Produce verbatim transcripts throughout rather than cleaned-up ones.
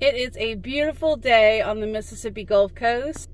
It is a beautiful day on the Mississippi Gulf Coast.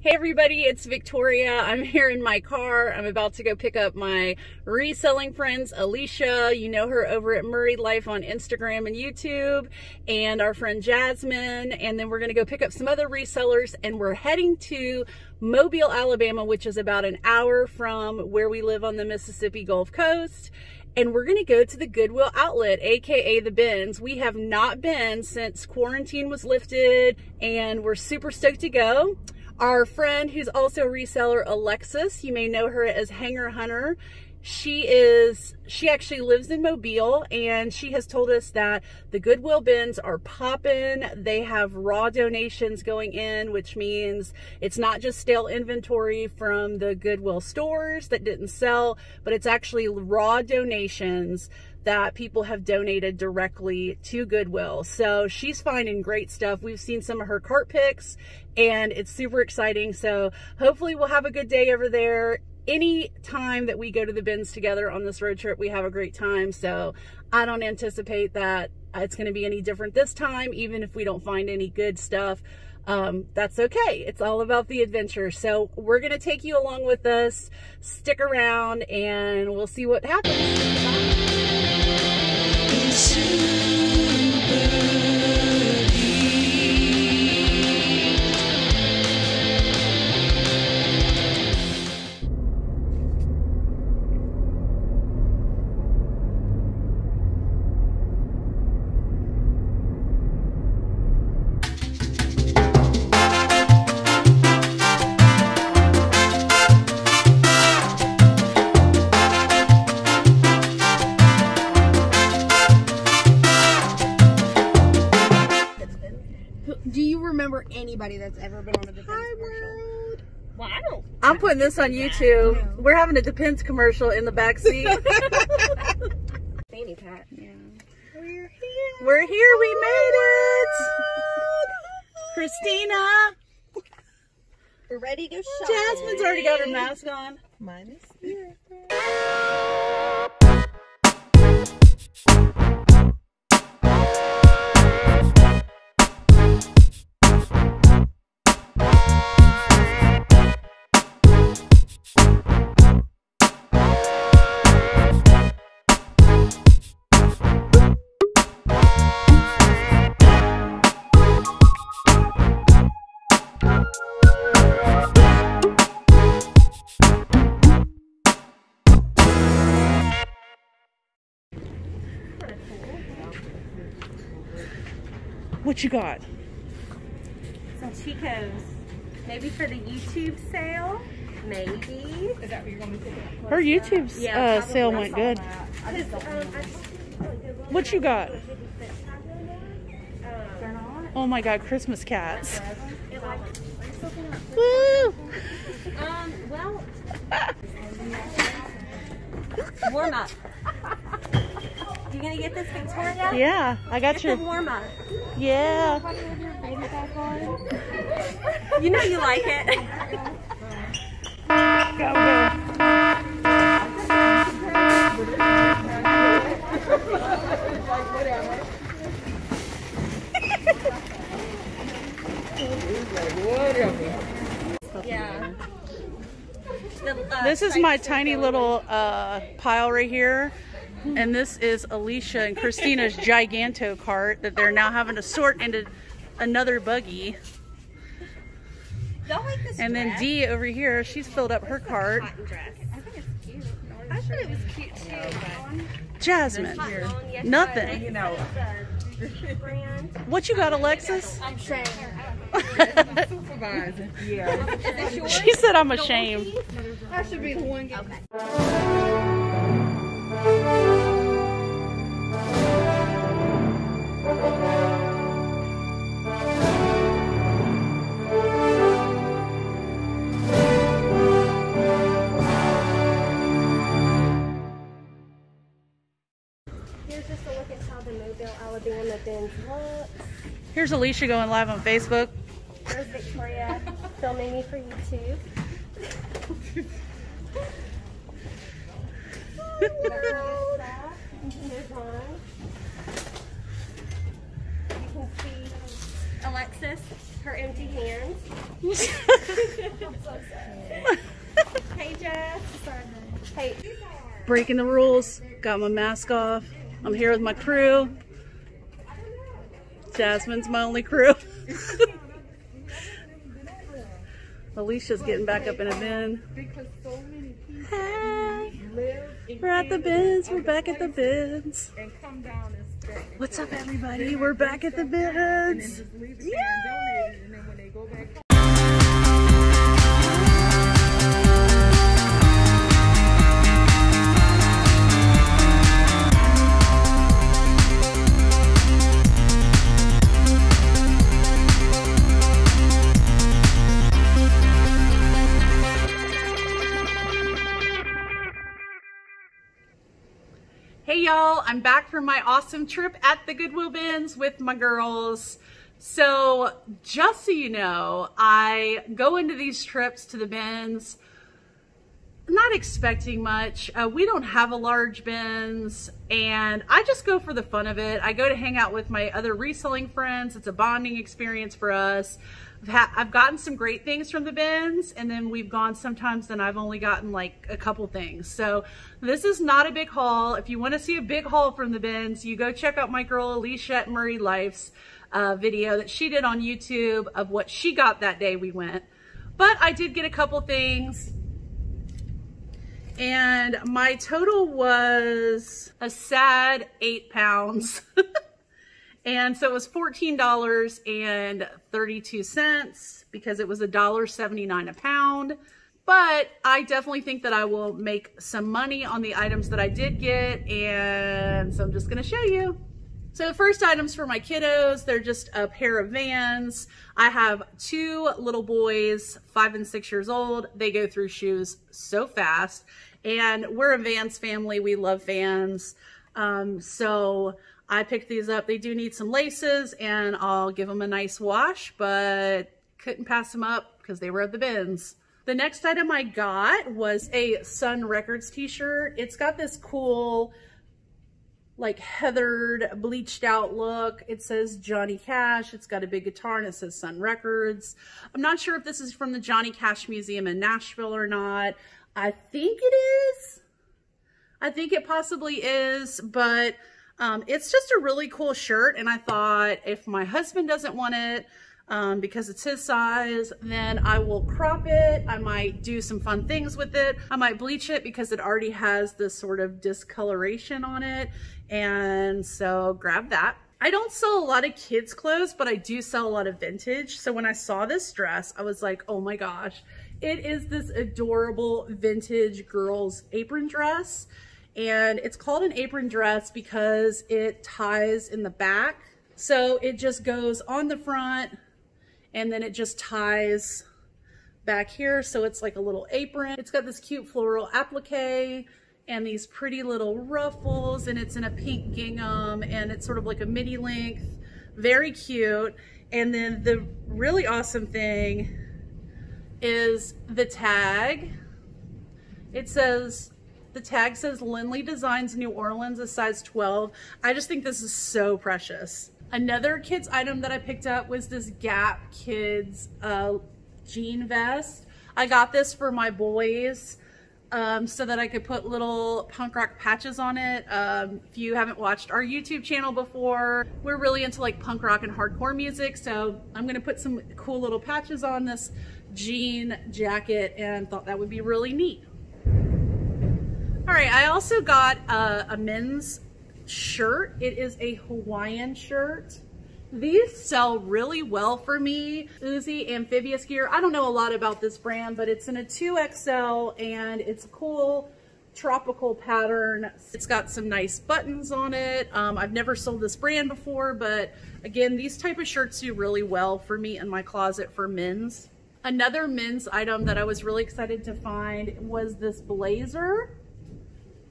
Hey everybody, it's Victoria. I'm here in my car. I'm about to go pick up my reselling friends, Alicia. You know her over at Murray Life on Instagram and YouTube, and our friend Jasmine. And then we're going to go pick up some other resellers, and we're heading to Mobile, Alabama, which is about an hour from where we live on the Mississippi Gulf Coast. And we're going to go to the Goodwill Outlet, aka the Bins. We have not been since quarantine was lifted, and we're super stoked to go. Our friend who's also a reseller, Alexis, you may know her as Hanger Hunter. She is, she actually lives in Mobile, and she has told us that the Goodwill bins are popping. They have raw donations going in, which means it's not just stale inventory from the Goodwill stores that didn't sell, but it's actually raw donations that people have donated directly to Goodwill. So she's finding great stuff. We've seen some of her cart picks, and it's super exciting. So hopefully we'll have a good day over there. Any time that we go to the bins together on this road trip, we have a great time. So I don't anticipate that it's going to be any different this time, even if we don't find any good stuff. Um, that's okay. It's all about the adventure. So we're going to take you along with us. Stick around and we'll see what happens. Bye. Anybody that's ever been on a Depends Hi, commercial. World. Well, I don't. I'm putting this on YouTube. That, no. We're having a Depends commercial in the back seat. Fanny Pat. Yeah. We're here. We're here. We made it. Christina. We're ready to go shopping. Jasmine's already got her mask on. Mine is here. What you got? Some Chico's. Maybe for the YouTube sale. Maybe. Is that what you're going to pick up? Her YouTube yeah, uh, sale went good. I just um, I what you got? Um, oh my God, Christmas cats. Woo! Um, well. Warm up. You gonna get this, Victoria? Yeah, I got you. It's a warm up. Yeah. You know you like it. Yeah. This is my tiny little uh, pile right here. And this is Alicia and Christina's giganto cart that they're now having to sort into another buggy. Y'all like this and dress? Then Dee over here, she's filled up her cart. Dress. I think it's cute. I thought it was cute too. Yeah. Jasmine, nothing. You know. What you got, Alexis? I'm ashamed. Yeah. She said I'm ashamed. I should be the one getting it. Here's Alicia going live on Facebook. There's Victoria filming me for YouTube. You can see Alexis her empty hands. I'm so sad. Hey, Jess. Hey. Breaking the rules. Got my mask off. I'm here with my crew. Jasmine's my only crew. Alicia's getting back up in a bin. Hey, we're at the bins. We're back at the bins. What's up, everybody? We're back at the bins. Yay! Hey y'all, I'm back from my awesome trip at the Goodwill bins with my girls. So just so you know, I go into these trips to the bins not expecting much. Uh, we don't have a large bins and I just go for the fun of it. I go to hang out with my other reselling friends. It's a bonding experience for us. I've, ha I've gotten some great things from the bins, and then we've gone sometimes then I've only gotten like a couple things. So this is not a big haul. If you want to see a big haul from the bins, you go check out my girl Alicia at Murray Life's uh, video that she did on YouTube of what she got that day we went. But I did get a couple things, and my total was a sad eight pounds. And so it was fourteen dollars and thirty-two cents because it was a dollar seventy-nine a pound. But I definitely think that I will make some money on the items that I did get. And so I'm just gonna show you. So the first items for my kiddos, they're just a pair of Vans. I have two little boys, five and six years old. They go through shoes so fast. And we're a Vans family, we love Vans. Um, so I picked these up. They do need some laces and I'll give them a nice wash, but couldn't pass them up because they were at the bins. The next item I got was a Sun Records t-shirt. It's got this cool, like heathered, bleached out look. It says Johnny Cash. It's got a big guitar and it says Sun Records. I'm not sure if this is from the Johnny Cash Museum in Nashville or not. I think it is. I think it possibly is, but Um, it's just a really cool shirt, and I thought if my husband doesn't want it um, because it's his size, then I will crop it. I might do some fun things with it. I might bleach it because it already has this sort of discoloration on it, and so grab that. I don't sell a lot of kids' clothes, but I do sell a lot of vintage, so when I saw this dress, I was like, oh my gosh, it is this adorable vintage girls' apron dress. And it's called an apron dress because it ties in the back. So it just goes on the front and then it just ties back here. So it's like a little apron. It's got this cute floral applique and these pretty little ruffles, and it's in a pink gingham and it's sort of like a midi length, very cute. And then the really awesome thing is the tag. It says, the tag says Lindley Designs New Orleans, a size twelve. I just think this is so precious. Another kids item that I picked up was this Gap Kids uh, jean vest. I got this for my boys um, so that I could put little punk rock patches on it. Um, if you haven't watched our YouTube channel before, we're really into like punk rock and hardcore music. So I'm gonna put some cool little patches on this jean jacket and thought that would be really neat. All right, I also got a, a men's shirt. It is a Hawaiian shirt. These sell really well for me. Uzi Amphibious Gear. I don't know a lot about this brand, but it's in a two X L and it's a cool tropical pattern. It's got some nice buttons on it. Um, I've never sold this brand before, but again, these type of shirts do really well for me in my closet for men's. Another men's item that I was really excited to find was this blazer.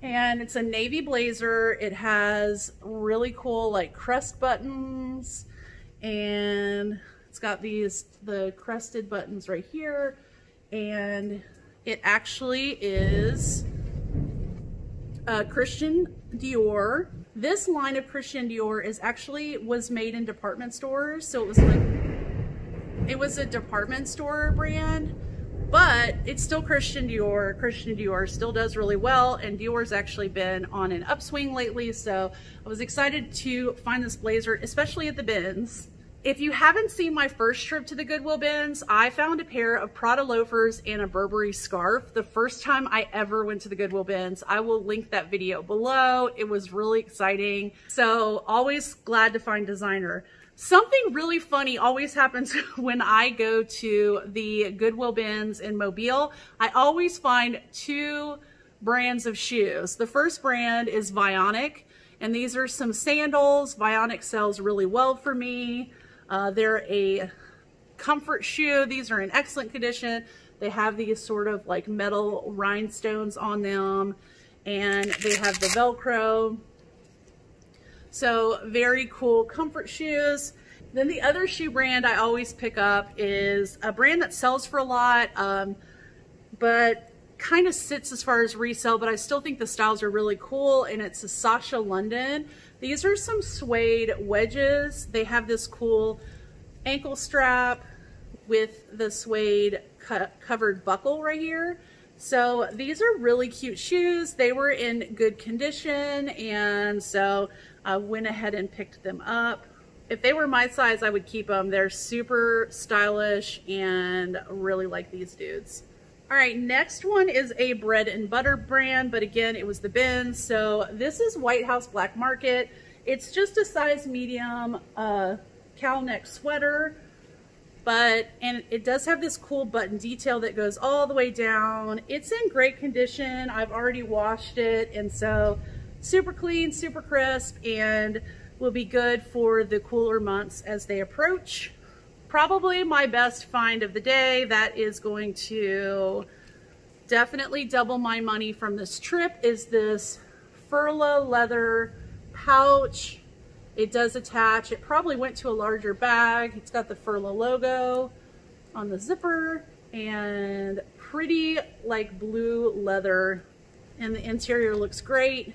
And it's a navy blazer. It has really cool like crest buttons, and it's got these, the crested buttons right here. And it actually is uh, Christian Dior. This line of Christian Dior is actually was made in department stores. So it was like It was a department store brand, but it's still Christian Dior. Christian Dior still does really well, and Dior's actually been on an upswing lately, so I was excited to find this blazer, especially at the bins. If you haven't seen my first trip to the Goodwill bins, I found a pair of Prada loafers and a Burberry scarf the first time I ever went to the Goodwill bins. I will link that video below. It was really exciting, so always glad to find designer. Something really funny always happens when I go to the Goodwill bins in Mobile. I always find two brands of shoes. The first brand is Vionic, and these are some sandals. Vionic sells really well for me. Uh, they're a comfort shoe. These are in excellent condition. They have these sort of like metal rhinestones on them, and they have the Velcro. So very cool comfort shoes. Then the other shoe brand I always pick up is a brand that sells for a lot, um, but kind of sits as far as resale, but I still think the styles are really cool, and it's a Sasha London. These are some suede wedges. They have this cool ankle strap with the suede co covered buckle right here. So these are really cute shoes. They were in good condition, and so I went ahead and picked them up. If they were my size, I would keep them. They're super stylish and really like these dudes. All right, next one is a bread and butter brand, but again, it was the bin. So this is White House Black Market. It's just a size medium uh, cowl neck sweater. But, and it does have this cool button detail that goes all the way down. It's in great condition. I've already washed it, and so super clean, super crisp, and will be good for the cooler months as they approach. Probably my best find of the day. That is going to definitely double my money from this trip is this Furla leather pouch. It does attach. It probably went to a larger bag. It's got the Furla logo on the zipper and pretty like blue leather, and the interior looks great.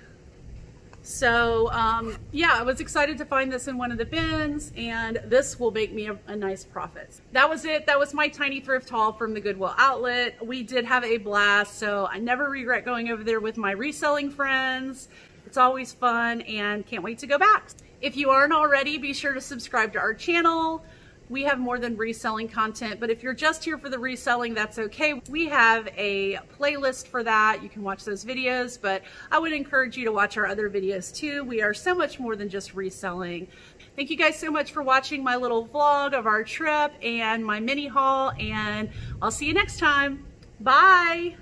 So um, yeah, I was excited to find this in one of the bins, and this will make me a, a nice profit. That was it. That was my tiny thrift haul from the Goodwill Outlet. We did have a blast, so I never regret going over there with my reselling friends. It's always fun, and can't wait to go back. If you aren't already, be sure to subscribe to our channel. We have more than reselling content, but if you're just here for the reselling, that's okay. We have a playlist for that. You can watch those videos, but I would encourage you to watch our other videos too. We are so much more than just reselling. Thank you guys so much for watching my little vlog of our trip and my mini haul, and I'll see you next time. Bye.